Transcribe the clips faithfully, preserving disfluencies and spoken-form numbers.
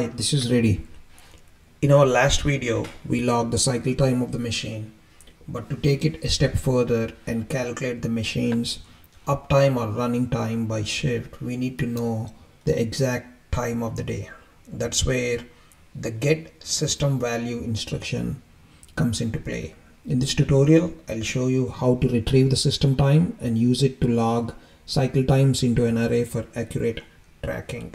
Hi, this is Reddy. In our last video, we logged the cycle time of the machine, but to take it a step further and calculate the machine's uptime or running time by shift, we need to know the exact time of the day. That's where the get system value instruction comes into play. In this tutorial, I'll show you how to retrieve the system time and use it to log cycle times into an array for accurate tracking.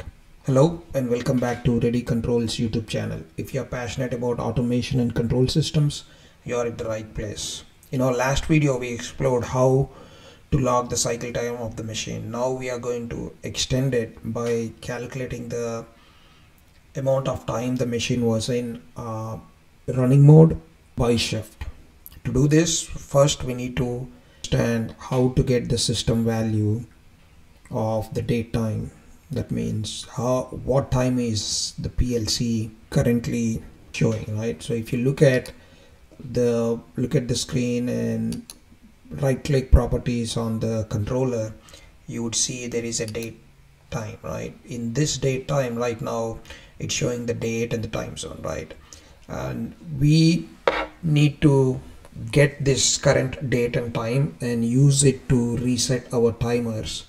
Hello and welcome back to ReddyControls YouTube channel. If you are passionate about automation and control systems, you are at the right place. In our last video, we explored how to log the cycle time of the machine. Now we are going to extend it by calculating the amount of time the machine was in uh, running mode by shift. To do this, first we need to understand how to get the system value of the date time. That means how what time is the P L C currently showing, right? So if you look at the look at the screen and right click properties on the controller, you would see there is a date time, right? In this date time right now, it's showing the date and the time zone, right? And we need to get this current date and time and use it to reset our timers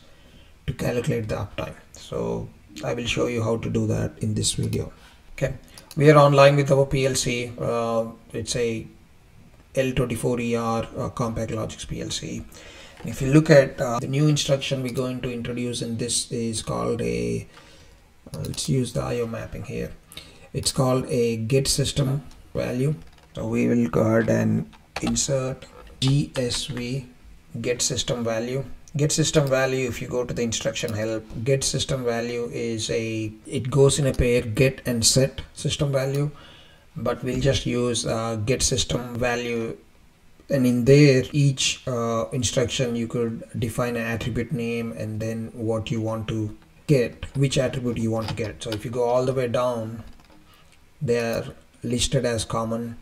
to calculate the uptime. So I will show you how to do that in this video. Okay, we are online with our P L C. Uh, it's a L twenty-four E R uh, CompactLogix P L C. If you look at uh, the new instruction we're going to introduce, and this is called a uh, let's use the I O mapping here. It's called a get system value. So we will go ahead and insert G S V get system value. Get system value, if you go to the instruction help, get system value is a, it goes in a pair, get and set system value, but we'll just use uh, get system value. And in there, each uh, instruction you could define an attribute name and then what you want to get, which attribute you want to get. So if you go all the way down, they are listed as common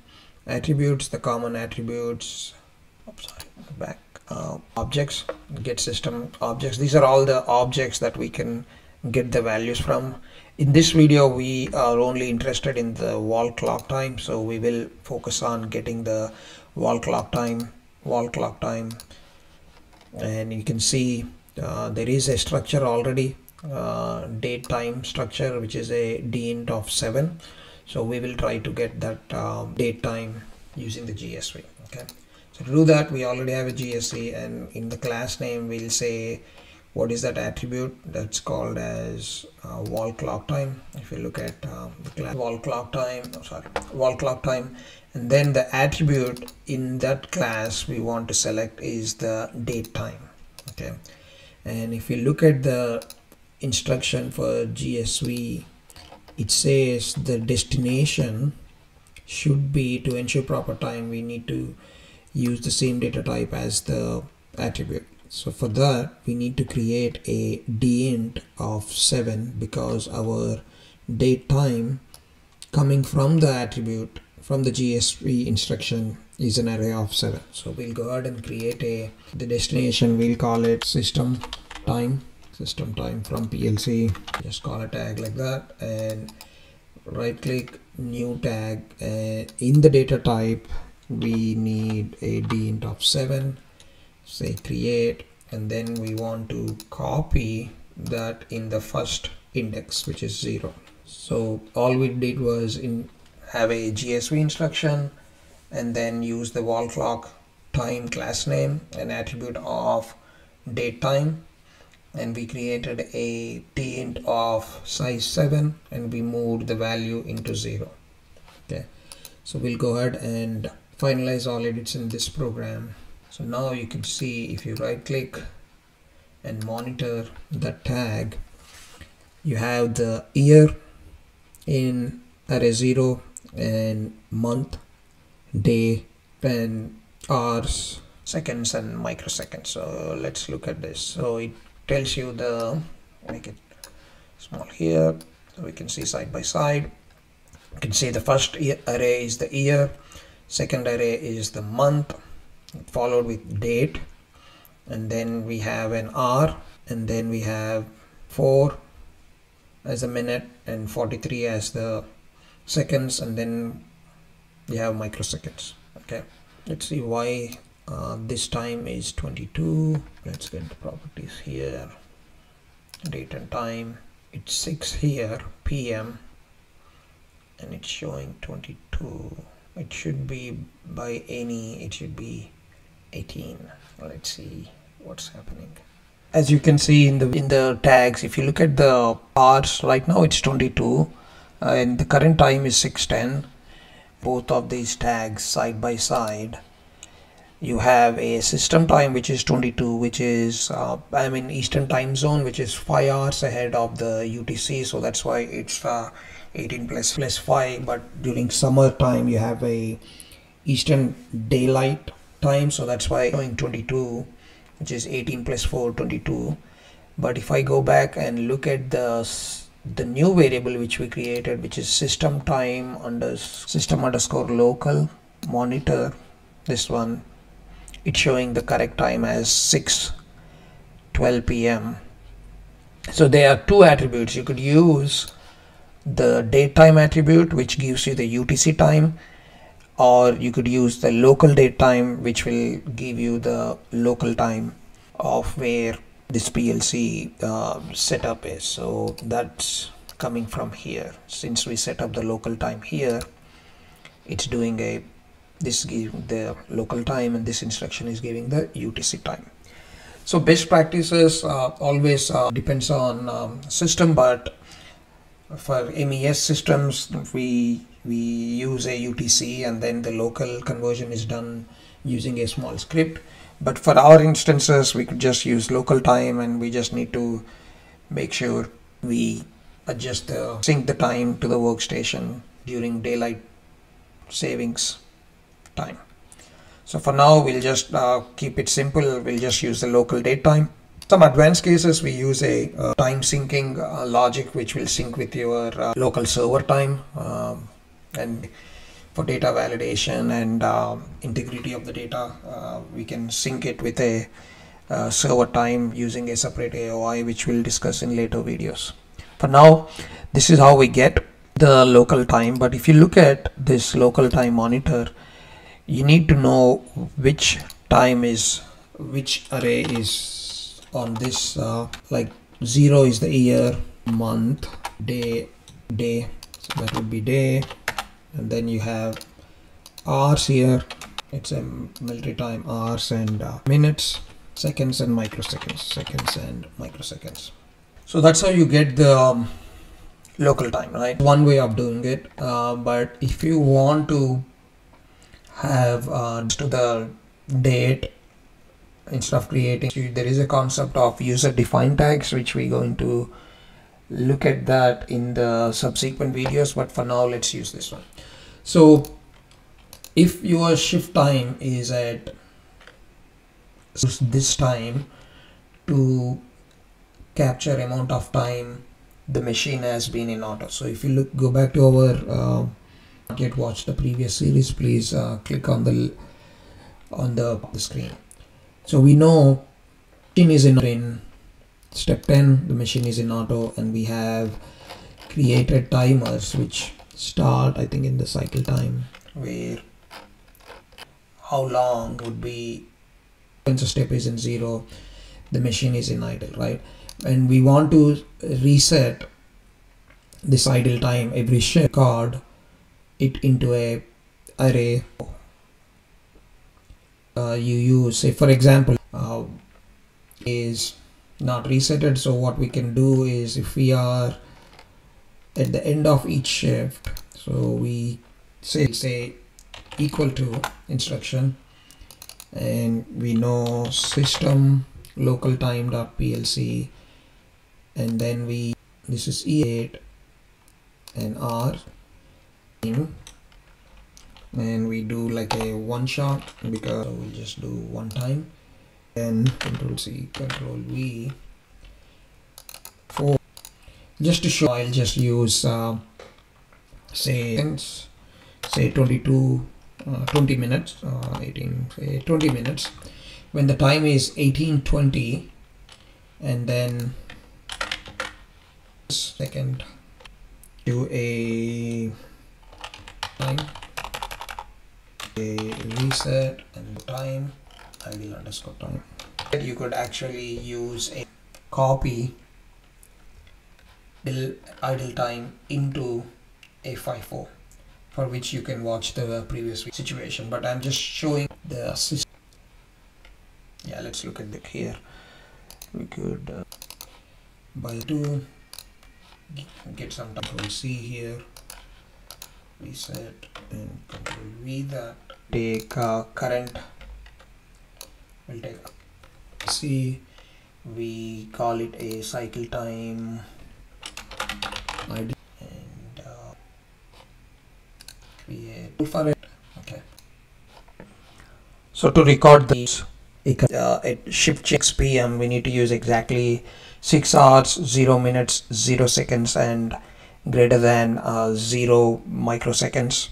attributes. The common attributes, oops, sorry, back. Uh, objects, get system objects. These are all the objects that we can get the values from. In this video, we are only interested in the wall clock time, so we will focus on getting the wall clock time, wall clock time. And you can see uh, there is a structure already, uh, date time structure, which is a D I N T of seven. So we will try to get that uh, date time using the G S V. Okay. So to do that, we already have a G S V, and in the class name, we'll say what is that attribute that's called as uh, wall clock time. If you look at um, the class wall clock time, oh, sorry, wall clock time, and then the attribute in that class we want to select is the date time. Okay, and if you look at the instruction for G S V, it says the destination should be, to ensure proper time, we need to use the same data type as the attribute. So for that, we need to create a D I N T of seven, because our date time coming from the attribute from the G S V instruction is an array of seven. So we'll go ahead and create a the destination. We'll call it system time, system time from P L C. Just call a tag like that and right click, new tag, and in the data type we need a D I N T of seven, say create, and then we want to copy that in the first index, which is zero. So all we did was in have a G S V instruction and then use the wall clock time class name and attribute of date time, and we created a D I N T of size seven and we moved the value into zero. Okay, so we'll go ahead and finalize all edits in this program. So now you can see, if you right click and monitor the tag, you have the year in array zero and month, day, and hours, seconds, and microseconds. So let's look at this. So it tells you the, make it small here so we can see side by side. You can see the first array is the year, second array is the month, followed with date, and then we have an hour, and then we have four, as a minute and forty-three as the seconds, and then we have microseconds. Okay, let's see why uh, this time is twenty-two. Let's get the properties here. Date and time, it's six here P M and it's showing twenty-two. It should be by any, it should be eighteen. Let's see what's happening. As you can see in the in the tags, if you look at the hours, right now it's twenty-two uh, and the current time is six ten. Both of these tags side by side, you have a system time which is twenty-two, which is uh, I mean Eastern time zone, which is five hours ahead of the U T C, so that's why it's uh, eighteen plus plus five. But during summer time you have a Eastern daylight time, so that's why going twenty-two, which is eighteen plus four, twenty-two. But if I go back and look at the the new variable which we created, which is system time under system underscore local monitor, this one, it's showing the correct time as six twelve P M So there are two attributes. You could use the daytime attribute, which gives you the U T C time, or you could use the local date time, which will give you the local time of where this P L C uh, setup is. So that's coming from here. Since we set up the local time here, it's doing a this giving the local time, and this instruction is giving the U T C time. So best practices uh, always uh, depends on um, system, but for M E S systems we we use a U T C and then the local conversion is done using a small script. But for our instances we could just use local time, and we just need to make sure we adjust the sync the time to the workstation during daylight savings time. So for now we'll just uh, keep it simple. We'll just use the local date time. Some advanced cases we use a uh, time syncing uh, logic which will sync with your uh, local server time, um, and for data validation and uh, integrity of the data uh, we can sync it with a uh, server time using a separate A O I, which we'll discuss in later videos. For now this is how we get the local time. But if you look at this local time monitor, you need to know which time is which array is on this uh, like zero is the year, month, day, day, so that would be day, and then you have hours here, it's a military time, hours and uh, minutes, seconds and microseconds, seconds and microseconds. So that's how you get the um, local time, right? One way of doing it, uh, but if you want to have uh, to the date instead of creating, there is a concept of user defined tags which we're going to look at that in the subsequent videos, but for now let's use this one. So if your shift time is at this time, to capture amount of time the machine has been in auto. So if you look go back to our uh, yet watch the previous series, please uh, click on the on the, the screen. So we know machine is in, in step ten, the machine is in auto, and we have created timers which start I think in the cycle time, where how long would be when the step is in zero, the machine is in idle, right? And we want to reset this idle time every shift card it into a array. Uh, you use, say for example, uh, is not resetted. So what we can do is, if we are at the end of each shift, so we say say equal to instruction, and we know system local time dot P L C, and then we this is E eight and R. And we do like a one shot, because we'll just do one time, then control C, control V for just to show. I'll just use uh, say say twenty-two uh, twenty minutes uh, eighteen say twenty minutes. When the time is eighteen twenty, and then second Q A time, a reset and time, I will underscore time. You could actually use a copy till idle time into a FIFO, for which you can watch the previous situation, but I'm just showing the system. Yeah, let's look at it here. We could uh, by two get some control C here, reset and control V that. Take uh, current, we'll take C, we call it a cycle time and uh, create for it. Okay, so to record this uh, at shift checks P M we need to use exactly six hours zero minutes zero seconds and greater than uh, zero microseconds.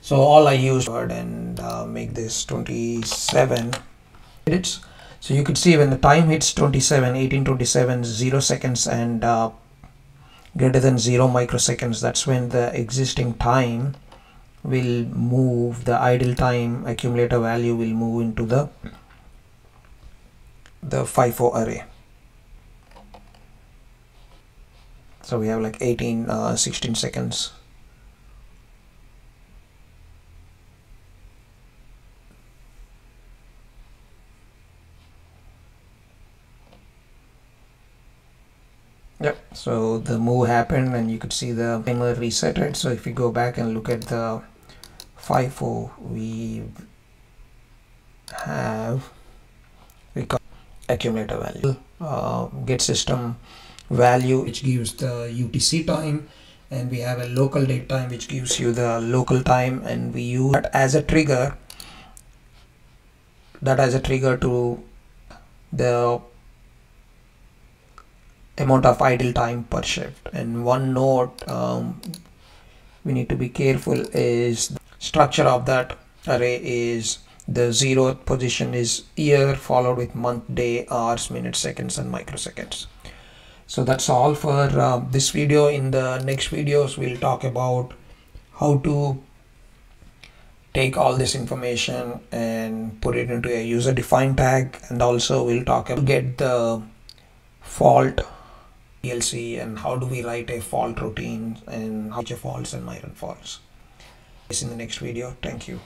So all I used and uh, make this twenty-seven minutes. So you could see when the time hits twenty-seven, eighteen twenty-seven, zero seconds and uh, greater than zero microseconds, that's when the existing time will move, the idle time accumulator value will move into the the FIFO array. So we have like eighteen, sixteen seconds. Yep, so the move happened and you could see the timer resetted. So if you go back and look at the FIFO, we have record accumulator value, uh, get system value which gives the U T C time, and we have a local date time which gives you the local time, and we use that as a trigger, that as a trigger to the amount of idle time per shift. And one note um, we need to be careful is the structure of that array is the zeroth position is year followed with month, day, hours, minutes, seconds and microseconds. So that's all for uh, this video. In the next videos we'll talk about how to take all this information and put it into a user defined tag, and also we'll talk about get the fault P L C and how do we write a fault routine and how to false and iron falls. See you in the next video. Thank you.